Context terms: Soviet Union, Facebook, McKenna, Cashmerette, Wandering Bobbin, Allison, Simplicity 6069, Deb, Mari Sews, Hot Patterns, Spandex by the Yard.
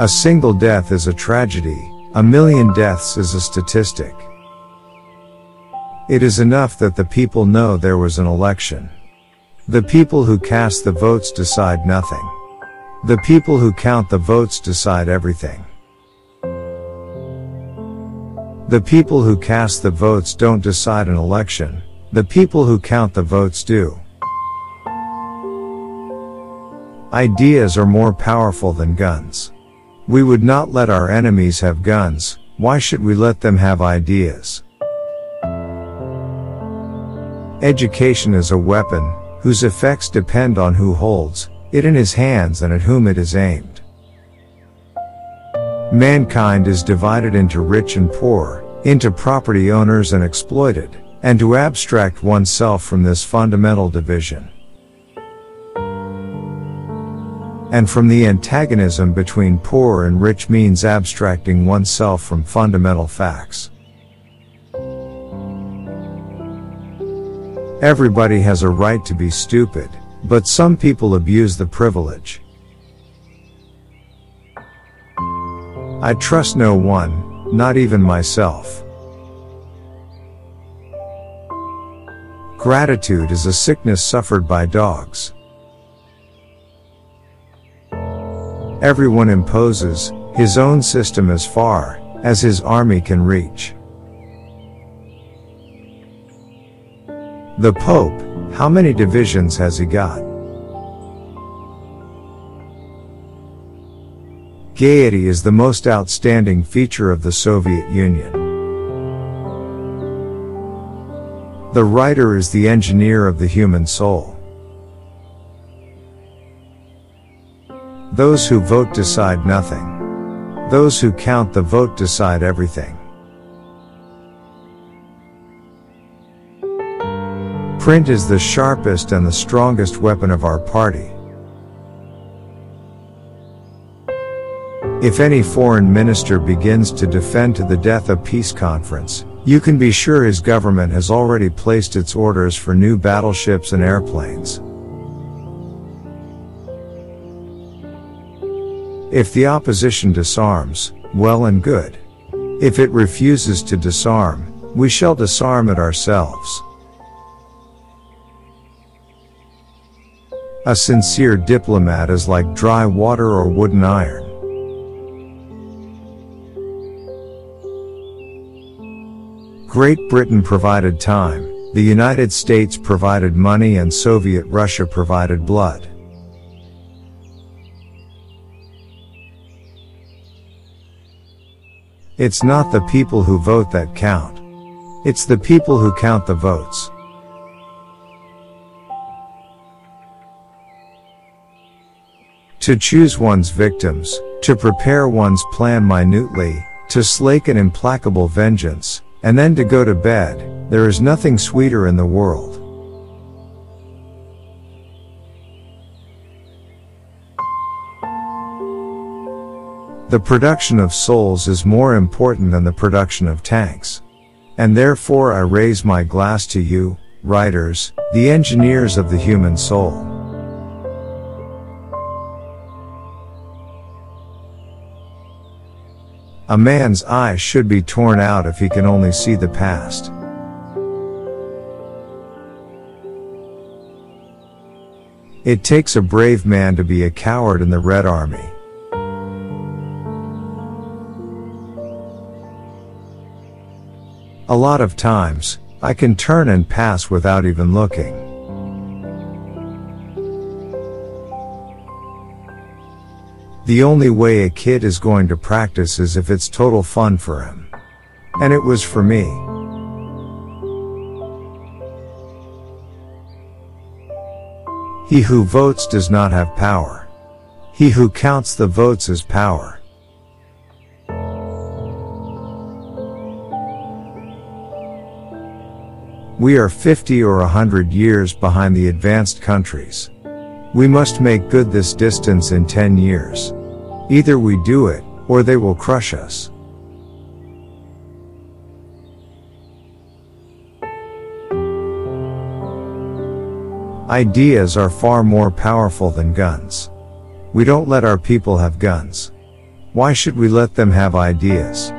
A single death is a tragedy, a million deaths is a statistic. It is enough that the people know there was an election. The people who cast the votes decide nothing. The people who count the votes decide everything. The people who cast the votes don't decide an election. The people who count the votes do. Ideas are more powerful than guns. We would not let our enemies have guns. Why should we let them have ideas? Education is a weapon, whose effects depend on who holds it in his hands and at whom it is aimed. Mankind is divided into rich and poor, into property owners and exploited, and to abstract oneself from this fundamental division, and from the antagonism between poor and rich means abstracting oneself from fundamental facts. Everybody has a right to be stupid, but some people abuse the privilege. I trust no one, not even myself. Gratitude is a sickness suffered by dogs. Everyone imposes his own system as far as his army can reach. The Pope, how many divisions has he got? Gaiety is the most outstanding feature of the Soviet Union. The writer is the engineer of the human soul. Those who vote decide nothing. Those who count the vote decide everything. Print is the sharpest and the strongest weapon of our party. If any foreign minister begins to defend to the death a peace conference, you can be sure his government has already placed its orders for new battleships and airplanes. If the opposition disarms, well and good. If it refuses to disarm, we shall disarm it ourselves. A sincere diplomat is like dry water or wooden iron. Great Britain provided time, the United States provided money, and Soviet Russia provided blood. It's not the people who vote that count. It's the people who count the votes. To choose one's victims, to prepare one's plan minutely, to slake an implacable vengeance, and then to go to bed, there is nothing sweeter in the world. The production of souls is more important than the production of tanks. And therefore I raise my glass to you, writers, the engineers of the human soul. A man's eye should be torn out if he can only see the past. It takes a brave man to be a coward in the Red Army. A lot of times, I can turn and pass without even looking. The only way a kid is going to practice is if it's total fun for him. And it was for me. He who votes does not have power. He who counts the votes is power. We are 50 or 100 years behind the advanced countries. We must make good this distance in 10 years. Either we do it, or they will crush us. Ideas are far more powerful than guns. We don't let our people have guns. Why should we let them have ideas?